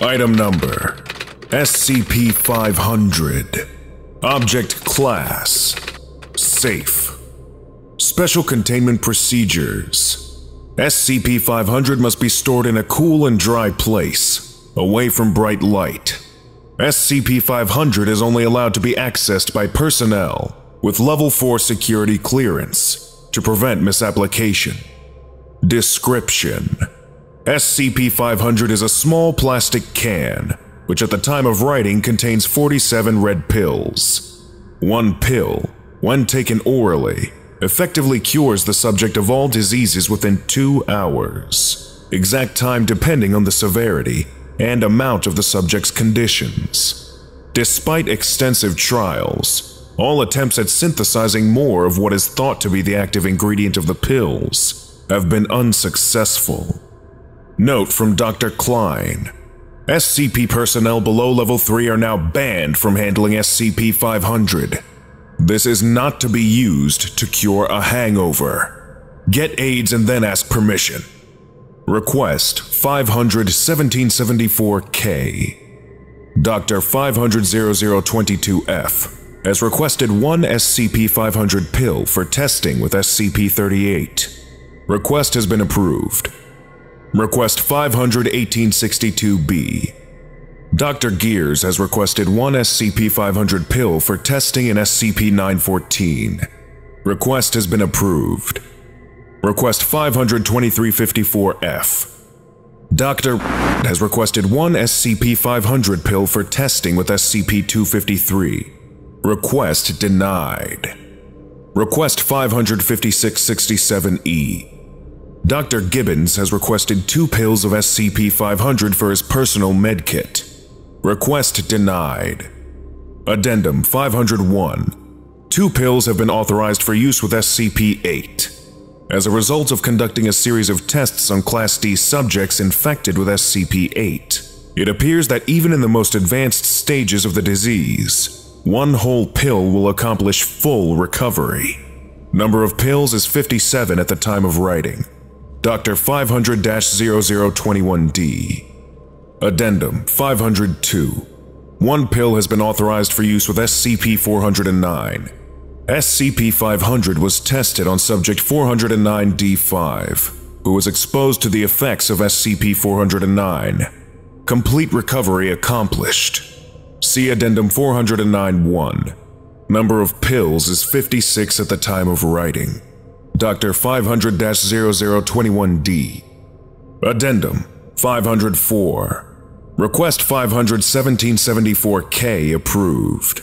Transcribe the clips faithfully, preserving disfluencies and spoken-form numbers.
Item number, S C P five hundred. Object class, safe. Special containment procedures. S C P five hundred must be stored in a cool and dry place, away from bright light. S C P five hundred is only allowed to be accessed by personnel with level four security clearance to prevent misapplication. Description: S C P five hundred is a small plastic can, which at the time of writing contains forty-seven red pills. One pill, when taken orally, effectively cures the subject of all diseases within two hours, exact time depending on the severity and amount of the subject's conditions. Despite extensive trials, all attempts at synthesizing more of what is thought to be the active ingredient of the pills have been unsuccessful. Note from Doctor Klein: S C P personnel below level three are now banned from handling S C P five hundred. This is not to be used to cure a hangover. Get AIDS and then ask permission. Request five hundred seventeen seventy-four K. Doctor five hundred oh oh twenty-two F has requested one S C P five hundred pill for testing with S C P thirty-eight. Request has been approved. Request five hundred eighteen sixty-two B. Doctor Gears has requested one S C P five hundred pill for testing in S C P nine fourteen. Request has been approved. Request five hundred twenty-three fifty-four F. Doctor has requested one S C P five hundred pill for testing with S C P two fifty-three. Request denied. Request five hundred fifty-six sixty-seven E. Doctor Gibbons has requested two pills of S C P five hundred for his personal medkit. Request denied. Addendum five hundred one. Two pills have been authorized for use with S C P eight. As a result of conducting a series of tests on Class D subjects infected with S C P eight, it appears that even in the most advanced stages of the disease, one whole pill will accomplish full recovery. Number of pills is fifty-seven at the time of writing. Doctor five hundred oh oh twenty-one D. Addendum five hundred two. One pill has been authorized for use with S C P four oh nine. S C P five hundred was tested on subject four oh nine D five, who was exposed to the effects of S C P four oh nine. Complete recovery accomplished. See Addendum four oh nine dash one. Number of pills is fifty-six at the time of writing. Doctor five hundred oh oh twenty-one D. Addendum five hundred four. Request five hundred seventeen seventy-four K approved.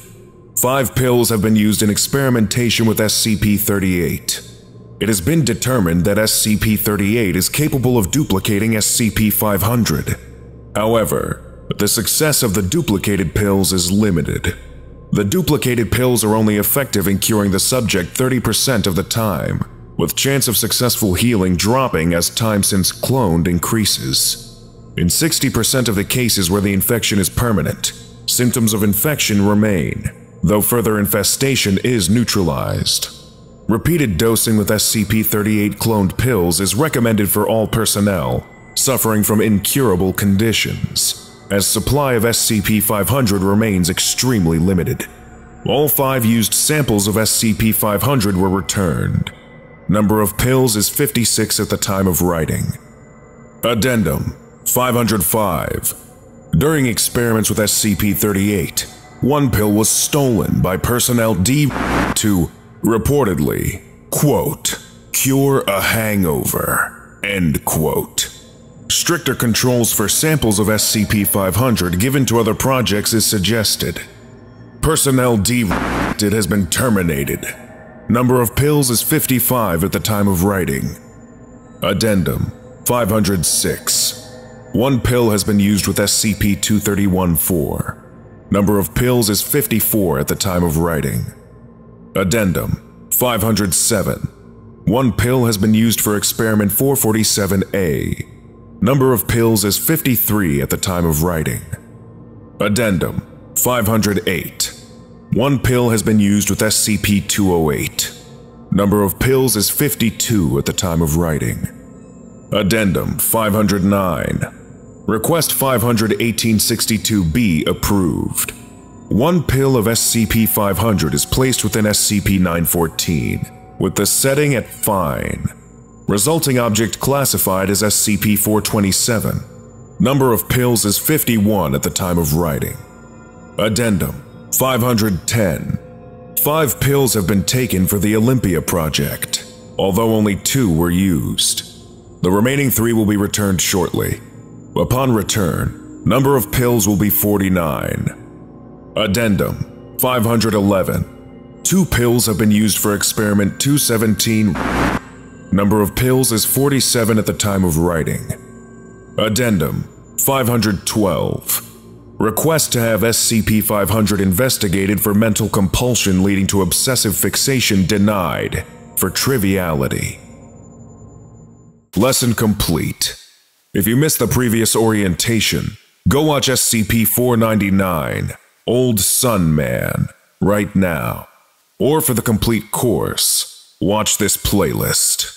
Five pills have been used in experimentation with S C P thirty-eight. It has been determined that S C P thirty-eight is capable of duplicating S C P five hundred. However, the success of the duplicated pills is limited. The duplicated pills are only effective in curing the subject thirty percent of the time, with chance of successful healing dropping as time since cloned increases. In sixty percent of the cases where the infection is permanent, symptoms of infection remain, though further infestation is neutralized. Repeated dosing with S C P thirty-eight cloned pills is recommended for all personnel suffering from incurable conditions, as supply of S C P five hundred remains extremely limited. All five used samples of S C P five hundred were returned. Number of pills is fifty-six at the time of writing. Addendum five hundred five. During experiments with S C P thirty-eight, one pill was stolen by personnel D to reportedly, quote, cure a hangover, end quote. Stricter controls for samples of S C P five hundred given to other projects is suggested. Personnel D-rated has been terminated. Number of pills is fifty-five at the time of writing. Addendum five hundred six. One pill has been used with S C P two three one four. Number of pills is fifty-four at the time of writing. Addendum five hundred seven. One pill has been used for experiment four forty-seven A. Number of pills is fifty-three at the time of writing. Addendum five hundred eight. One pill has been used with S C P two oh eight. Number of pills is fifty-two at the time of writing. Addendum five hundred nine. Request five hundred eighteen sixty-two B approved. One pill of S C P five hundred is placed within S C P nine fourteen, with the setting at Fine. Resulting object classified as S C P four twenty-seven. Number of pills is fifty-one at the time of writing. Addendum five hundred ten. Five pills have been taken for the Olympia project, although only two were used. The remaining three will be returned shortly. Upon return, number of pills will be forty-nine. Addendum five hundred eleven. Two pills have been used for experiment two seventeen. Number of pills is forty-seven at the time of writing. Addendum five hundred twelve. Request to have S C P five hundred investigated for mental compulsion leading to obsessive fixation denied for triviality. Lesson complete. If you missed the previous orientation, go watch S C P four ninety-nine, Old Sun Man, right now. Or for the complete course, watch this playlist.